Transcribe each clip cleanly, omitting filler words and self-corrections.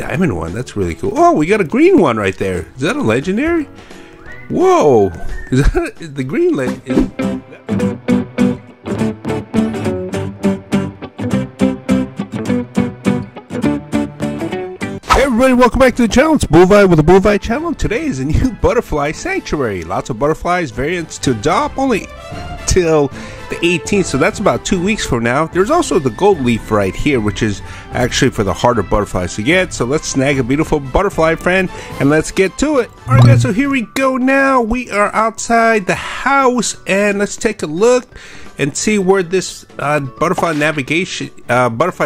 diamond one. That's really cool. Oh, we got a green one right there. Is that a legendary? Whoa! Is that the green legend? Everybody, welcome back to the channel. It's Bulvi with the Bulvi channel. Today is a new Butterfly Sanctuary. Lots of butterflies, variants to adopt only till the 18th, so that's about 2 weeks from now. There's also the gold leaf right here, which is actually for the harder butterflies to get. So let's snag a beautiful butterfly friend and let's get to it. All right guys, so here we go now. We are outside the house and let's take a look and see where this butterfly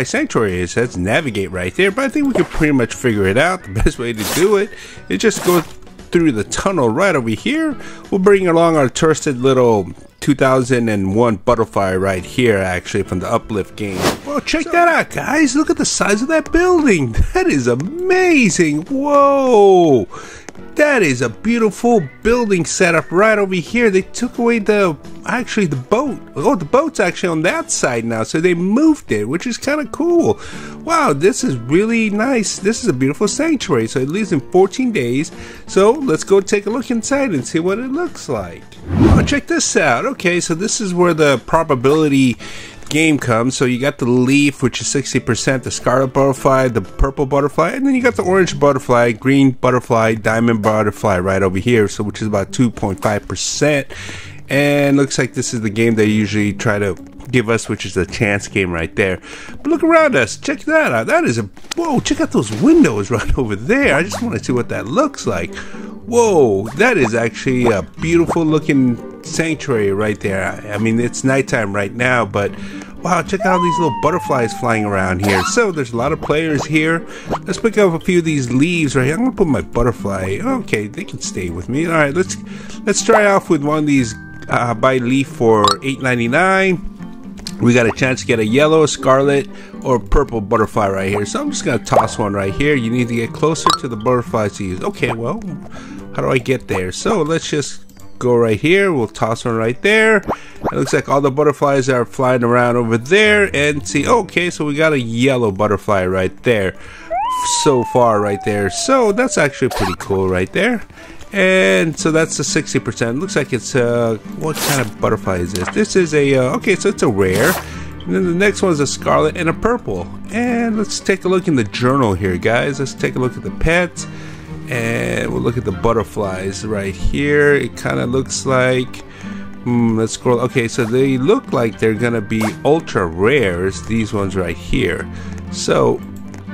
sanctuary is. That's navigate right there, but I think we could pretty much figure it out. The best way to do it is just go through the tunnel right over here. We'll bring along our trusted little 2001 butterfly right here, actually from the Uplift game. Well, check that out, guys. Look at the size of that building. That is amazing. Whoa. That is a beautiful building setup right over here. They took away the boat. Oh, the boat's actually on that side now, so they moved it, which is kind of cool. Wow, this is really nice. This is a beautiful sanctuary. So it leaves in 14 days. So let's go take a look inside and see what it looks like. Oh, check this out. Okay, so this is where the probability game comes. So you got the leaf, which is 60%, the scarlet butterfly, the purple butterfly, and then you got the orange butterfly, green butterfly, diamond butterfly right over here, so which is about 2.5%. And looks like this is the game they usually try to give us, which is a chance game right there. But look around us, check that out. That is a, whoa, check out those windows right over there. I just want to see what that looks like. Whoa, that is actually a beautiful looking sanctuary right there. I mean, it's nighttime right now, but wow, check out all these little butterflies flying around here. So there's a lot of players here. Let's pick up a few of these leaves right here. I'm gonna put my butterfly, okay, they can stay with me. All right, let's try off with one of these by leaf for $8.99. We got a chance to get a yellow, scarlet, or purple butterfly right here. So I'm just going to toss one right here. You need to get closer to the butterflies to use. Okay, well, how do I get there? So let's just go right here. We'll toss one right there. It looks like all the butterflies are flying around over there. And see, okay, so we got a yellow butterfly right there. So far right there. So that's actually pretty cool right there. And so that's the 60%. Looks like it's what kind of butterfly is this? This is a okay, so it's a rare. And then the next one is a scarlet and a purple. And let's take a look in the journal here, guys. Let's take a look at the pets, and we'll look at the butterflies right here. It kind of looks like. Let's scroll. Okay, so they look like they're gonna be ultra rares. These ones right here. So.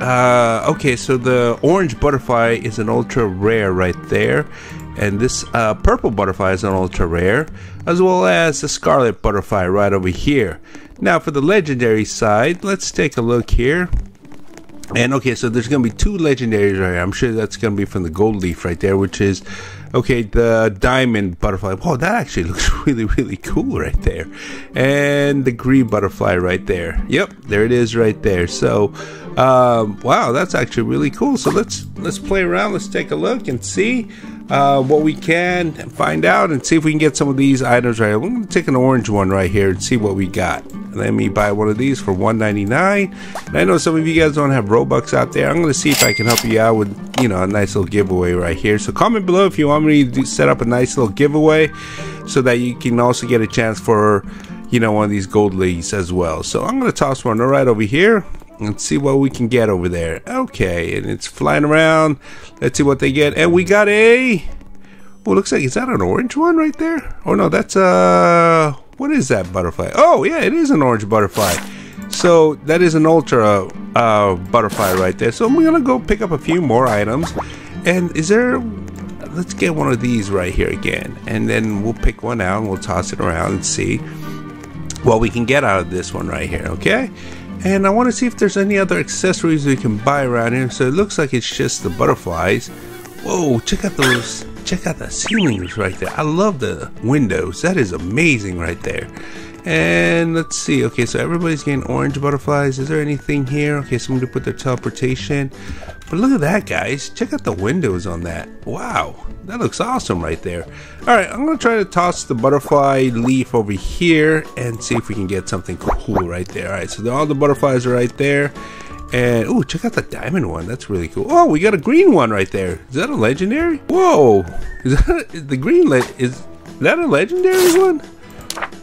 Okay, so the orange butterfly is an ultra rare right there, and this purple butterfly is an ultra rare, as well as the scarlet butterfly right over here. Now for the legendary side, let's take a look here. And okay, so there's gonna be two legendaries right here. I'm sure that's gonna be from the gold leaf right there, which is okay, the diamond butterfly. Whoa, that actually looks really, really cool right there. And the green butterfly right there. Yep, there it is right there. So wow, that's actually really cool. So let's play around, let's take a look and see what we can find out and see if we can get some of these items right here. We're gonna take an orange one right here and see what we got. Let me buy one of these for $1.99. And I know some of you guys don't have Robux out there. I'm gonna see if I can help you out with, you know, a nice little giveaway right here. So comment below if you want me to set up a nice little giveaway so that you can also get a chance for, you know, one of these gold leaves as well. So I'm gonna toss one right over here. Let's see what we can get over there. Okay, and it's flying around. Let's see what they get. And we got a... Oh, looks like... Is that an orange one right there? Oh, no, that's a... What is that butterfly? Oh, yeah, it is an orange butterfly. So that is an ultra butterfly right there. So I'm going to go pick up a few more items. And is there... Let's get one of these right here again. And then we'll pick one out and we'll toss it around and see what we can get out of this one right here, okay? And I want to see if there's any other accessories we can buy around here. So it looks like it's just the butterflies. Whoa, check out those, check out the ceilings right there. I love the windows. That is amazing right there. And let's see. Okay, so everybody's getting orange butterflies. Is there anything here? Okay, somebody put their teleportation. But look at that, guys. Check out the windows on that. Wow, that looks awesome right there. All right, I'm going to try to toss the butterfly leaf over here and see if we can get something cool right there. All right, so all the butterflies are right there. And, ooh, check out the diamond one. That's really cool. Oh, we got a green one right there. Is that a legendary? Whoa. Is that a legendary one?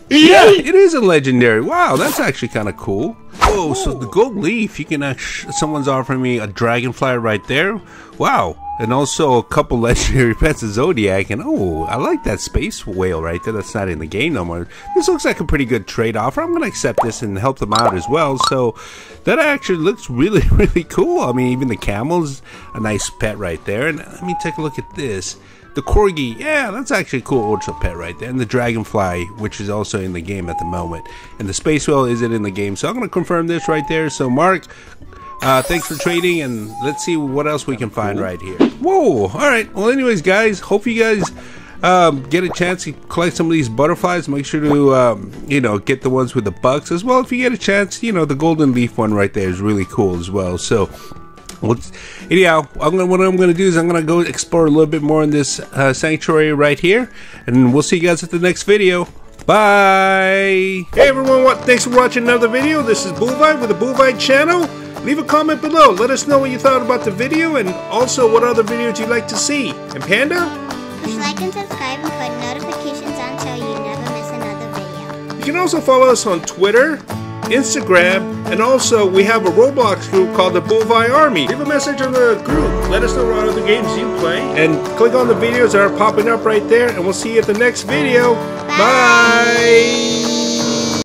Yeah, it is a legendary. Wow, that's actually kind of cool. Oh, so the gold leaf, you can actually, someone's offering me a dragonfly right there. Wow. And also a couple legendary pets of Zodiac. And oh, I like that space whale right there. That's not in the game no more. This looks like a pretty good trade offer. I'm going to accept this and help them out as well. So that actually looks really, really cool. I mean, even the camel's a nice pet right there. And let me take a look at this. The corgi, yeah, that's actually a cool ultra pet right there. And the dragonfly, which is also in the game at the moment. And the space whale isn't in the game. So I'm going to confirm this right there. So Mark... thanks for trading, and let's see what else we can find right here. Whoa, alright, well anyways guys, hope you guys get a chance to collect some of these butterflies. Make sure to, you know, get the ones with the bucks as well. If you get a chance, you know, the golden leaf one right there is really cool as well. So, anyhow, what I'm going to do is I'm going to go explore a little bit more in this sanctuary right here, and we'll see you guys at the next video. Bye! Hey everyone, thanks for watching another video. This is Bulvi with the Bulvi channel. Leave a comment below, let us know what you thought about the video and also what other videos you'd like to see. And Panda? Push like and subscribe and put notifications on so you never miss another video. You can also follow us on Twitter, Instagram, and also we have a Roblox group called The Bulvi Army. Leave a message on the group, let us know what other games you play, and click on the videos that are popping up right there, and we'll see you at the next video. Bye! Bye.